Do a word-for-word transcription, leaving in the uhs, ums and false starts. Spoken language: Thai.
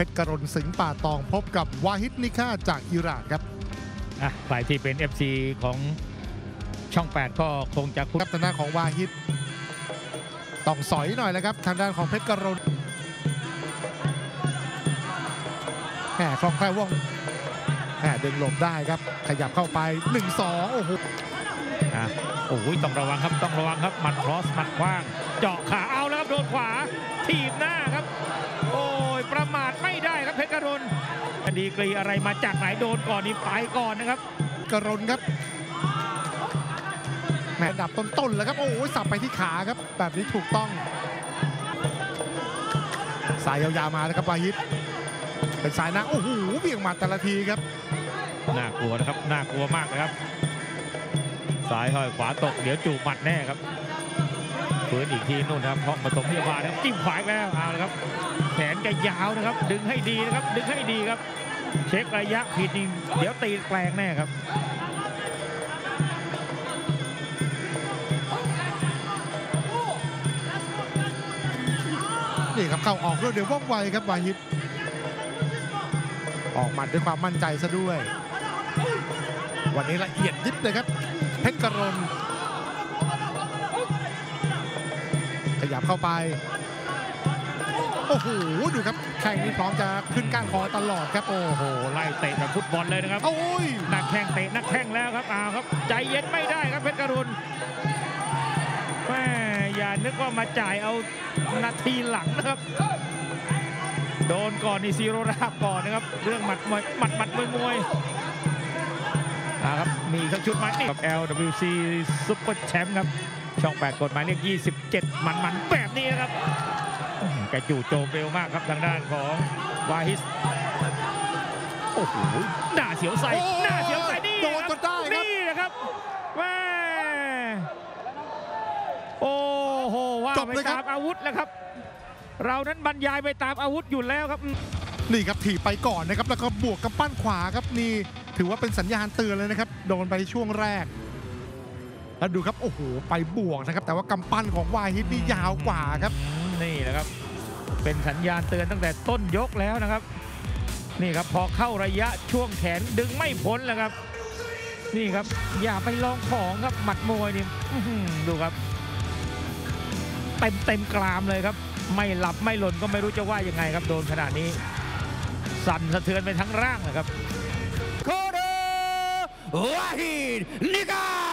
เพชรกรณสิงห์ป่าตองพบกับวาฮิดนิค่าจากอิหร่านครับอ่ะฝ่ายที่เป็น เอฟ ซี ของช่องแปดก็คงจะคุ้นกับทางด้านของวาฮิดต้องสอยหน่อยแล้วครับทางด้านของเพชรกรณแหมคล่องแคล่วว่องแหมดึงหลบได้ครับขยับเข้าไป หนึ่งสอง โอ้โหอ่ะโอ้โหต้องระวังครับต้องระวังครับหมัดครอสหมัดขว้างเจาะขาเอาแล้วครับโดนขวาทีบหน้าครับโอ้ยประมาทไม่ได้ครับเพชรกรณดีกรีอะไรมาจากไหนโดนก่อนนี่ไปก่อนนะครับกรณครับแหมดับต้นๆแล้วครับโอ้ยสับไปที่ขาครับแบบนี้ถูกต้องสายยาวๆมาแล้วครับวาฮิดเป็นสายหน้าโอ้โหเบี่ยงหมัดแต่ละทีครับน่ากลัวนะครับน่ากลัวมากนะครับสายห้อยขวาตกเดี๋ยวจูบหมัดแน่ครับฝืนอีกทีนู่นครับเพราะมาตรงพยาบาลครับจิ้มขวาไปแล้วเอาละครับแขนจะยาวนะครับดึงให้ดีนะครับดึงให้ดีครับเช็คระยะผิดนี่เดี๋ยวตีแปลงแน่ครับนี่ครับเข้าออกรวดเร็วว่องไวครับวาฮิดออกหมัดด้วยความมั่นใจซะด้วยวันนี้ละเอียดยิบเลยครับเพชรกรณขยับเข้าไปโอ้โหดูครับแข้งนี้พร้อมจะขึ้นก้านคอตลอดครับโอ้โหไล่เตะแบบฟุตบอลเลยนะครับโอ้ยนักแข้งเตะนักแข้งแล้วครับอ้าวครับใจเย็นไม่ได้ครับเพชรกรณแม่อย่านึกว่ามาจ่ายเอานาทีหลังนะครับโดนก่อนนี่ซีโรราบก่อนนะครับเรื่องหมัดมวยหมัดหมัดมวยมวยนะครับมีทั้งชุดไม้กับ แอล ดับเบิลยู ซี Super Champ ครับช่องแปดกฎหมายเลขยี่สิบเจ็ดมันมันแบบนี้นะครับแกจู่โจมเร็วมากครับทางด้านของวาฮิดโอ้โหหน้าเสียวใสหน้าเสียวใสนี่โดนก็ได้ครับนี่นะครับแม่โอ้โหว่าไปตามอาวุธแล้วครับเรานั้นบรรยายไปตามอาวุธอยู่แล้วครับนี่ครับถีบไปก่อนนะครับแล้วก็บวกกับปั้นขวาครับนี่ถือว่าเป็นสัญญาณเตือนเลยนะครับโดนไปช่วงแรกแล้วดูครับโอ้โหไปบวกนะครับแต่ว่ากำปั้นของวาฮิดนี่ยาวกว่าครับนี่นะครับเป็นสัญญาณเตือนตั้งแต่ต้นยกแล้วนะครับนี่ครับพอเข้าระยะช่วงแขนดึงไม่พ้นแล้วครับนี่ครับอย่าไปลองของครับหมัดมวยนี่ดูครับเต็มเต็มกรามเลยครับไม่หลับไม่หล่นก็ไม่รู้จะว่ายังไงครับโดนขนาดนี้สั่นสะเทือนไปทั้งร่างนะครับโคโดวาฮิดนิก้า